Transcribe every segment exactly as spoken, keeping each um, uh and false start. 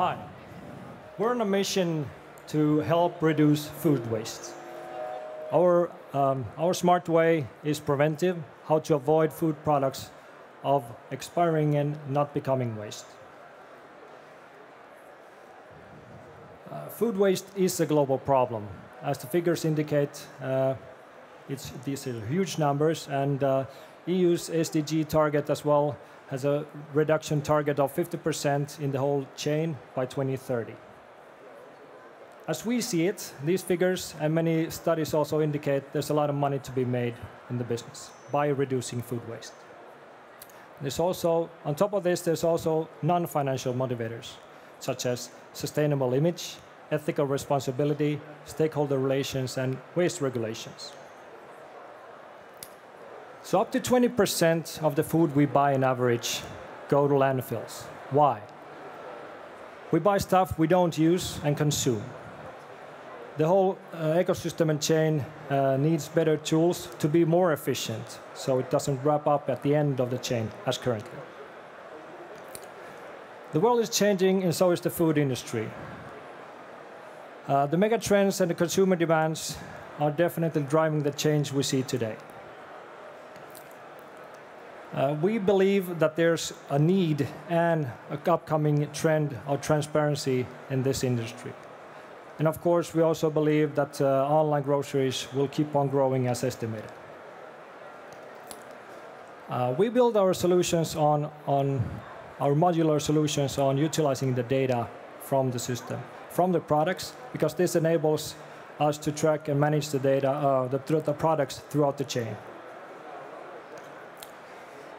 Hi, we're on a mission to help reduce food waste. Our, um, our smart way is preventive, how to avoid food products of expiring and not becoming waste. Uh, food waste is a global problem. As the figures indicate, uh, it's, these are huge numbers, and uh, E U's S D G target as well has a reduction target of fifty percent in the whole chain by twenty thirty. As we see it, these figures and many studies also indicate there's a lot of money to be made in the business by reducing food waste. There's also, on top of this, there's also non-financial motivators, such as sustainable image, ethical responsibility, stakeholder relations, and waste regulations. So up to twenty percent of the food we buy on average go to landfills. Why? We buy stuff we don't use and consume. The whole uh, ecosystem and chain uh, needs better tools to be more efficient, so it doesn't wrap up at the end of the chain as currently. The world is changing, and so is the food industry. Uh, the mega trends and the consumer demands are definitely driving the change we see today. Uh, we believe that there's a need and an upcoming trend of transparency in this industry. And of course, we also believe that uh, online groceries will keep on growing as estimated. Uh, we build our solutions on, on our modular solutions on utilizing the data from the system, from the products, because this enables us to track and manage the data, uh, the, the products throughout the chain.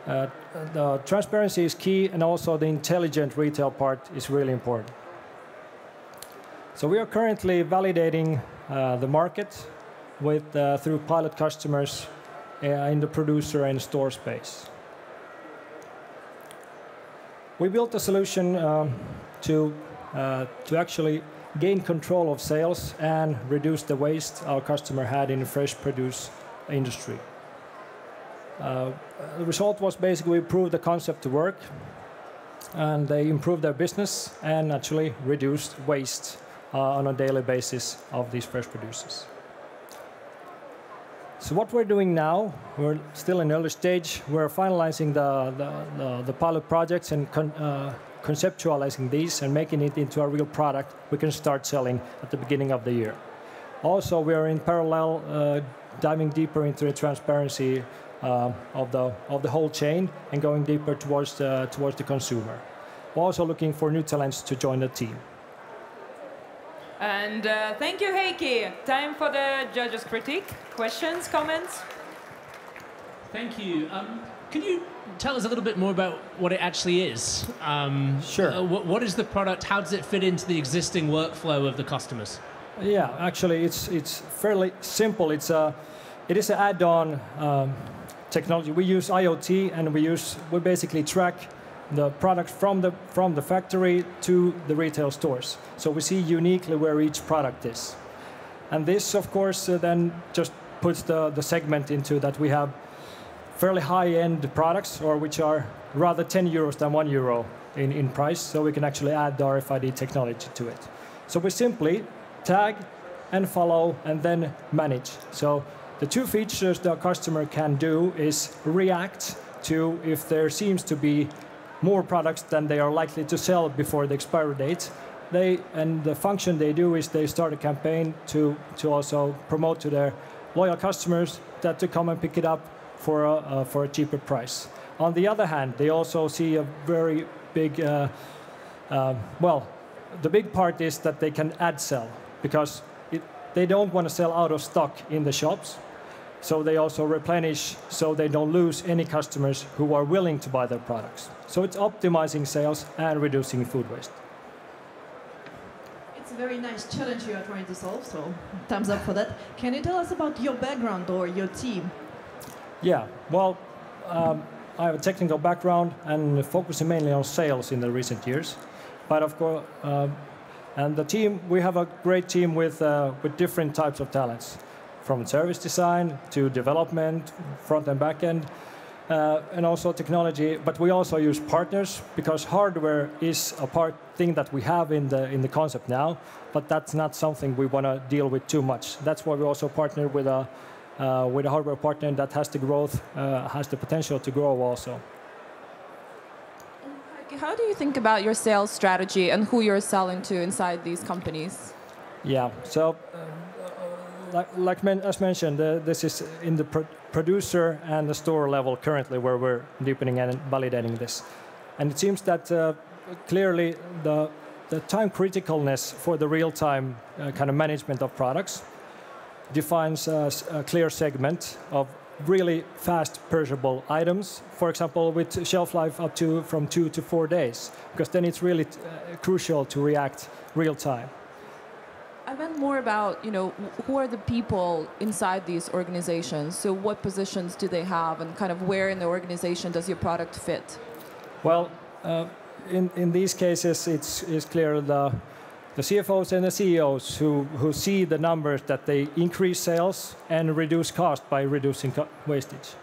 Uh, the transparency is key, and also the intelligent retail part is really important. So we are currently validating uh, the market with, uh, through pilot customers uh, in the producer and store space. We built a solution um, to, uh, to actually gain control of sales and reduce the waste our customer had in the fresh produce industry. Uh, the result was basically we proved the concept to work, and they improved their business and actually reduced waste uh, on a daily basis of these fresh producers. So what we're doing now, we're still in early stage, we're finalizing the, the, the, the pilot projects and con uh, conceptualizing these and making it into a real product we can start selling at the beginning of the year. Also, we are in parallel uh, diving deeper into the transparency Uh, of the of the whole chain and going deeper towards the, towards the consumer. We're also looking for new talents to join the team. And uh, thank you, Heikki. Time for the judges' critique. Questions, comments? Thank you. Um, can you tell us a little bit more about what it actually is? Um, sure. Uh, what, what is the product? How does it fit into the existing workflow of the customers? Yeah, actually, it's it's fairly simple. It's a it is an add-on. Um, Technology. We use IoT, and we use we basically track the product from the from the factory to the retail stores. So we see uniquely where each product is, and this, of course, uh, then just puts the the segment into that we have fairly high-end products, or which are rather ten euros than one euro in in price. So we can actually add the R F I D technology to it. So we simply tag and follow, and then manage. So the two features the customer can do is react to if there seems to be more products than they are likely to sell before the expiry date. They, and the function they do is they start a campaign to, to also promote to their loyal customers that to come and pick it up for a, uh, for a cheaper price. On the other hand, they also see a very big, uh, uh, well, the big part is that they can ad sell, because it, they don't want to sell out of stock in the shops. So they also replenish, so they don't lose any customers who are willing to buy their products. So it's optimizing sales and reducing food waste. It's a very nice challenge you are trying to solve, so thumbs up for that. Can you tell us about your background or your team? Yeah, well, um, I have a technical background and focusing mainly on sales in the recent years. But of course, uh, and the team, we have a great team with, uh, with different types of talents, from service design to development, front and back end, uh, and also technology. But we also use partners, because hardware is a part thing that we have in the in the concept now, but that's not something we want to deal with too much. That's why we also partner with a uh, with a hardware partner that has the growth, uh, has the potential to grow also. How do you think about your sales strategy and who you're selling to inside these companies? Yeah, so uh, like, like men, as mentioned, uh, this is in the pro producer and the store level currently where we're deepening and validating this. And it seems that uh, clearly the, the time criticalness for the real-time uh, kind of management of products defines a, a clear segment of really fast perishable items, for example, with shelf life up to from two to four days, because then it's really uh, crucial to react real time. I meant more about, you know, who are the people inside these organizations? So what positions do they have, and kind of where in the organization does your product fit? Well, uh, in, in these cases, it's, it's clear the, the C F Os and the C E Os who, who see the numbers that they increase sales and reduce cost by reducing co wastage.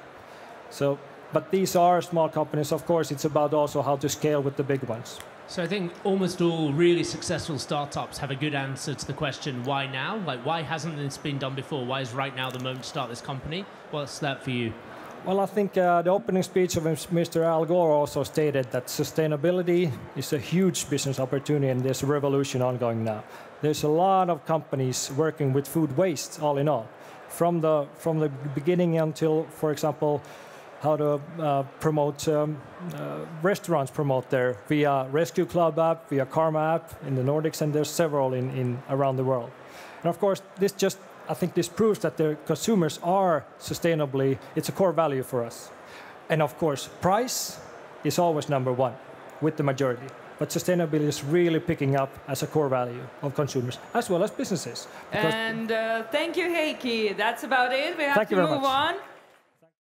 So, but these are small companies. Of course, it's about also how to scale with the big ones. So I think almost all really successful startups have a good answer to the question, why now? Like, why hasn't this been done before? Why is right now the moment to start this company? What's that for you? Well, I think uh, the opening speech of Mister Al Gore also stated that sustainability is a huge business opportunity, and there's a revolution ongoing now. There's a lot of companies working with food waste, all in all, from the, from the beginning until, for example, how to uh, promote, um, uh, restaurants promote their via Rescue Club app, via Karma app in the Nordics, and there's several in, in around the world. And of course, this just, I think this proves that the consumers are sustainably, it's a core value for us. And of course, price is always number one with the majority, but sustainability is really picking up as a core value of consumers as well as businesses. And uh, thank you, Heikki. That's about it. We have to move on.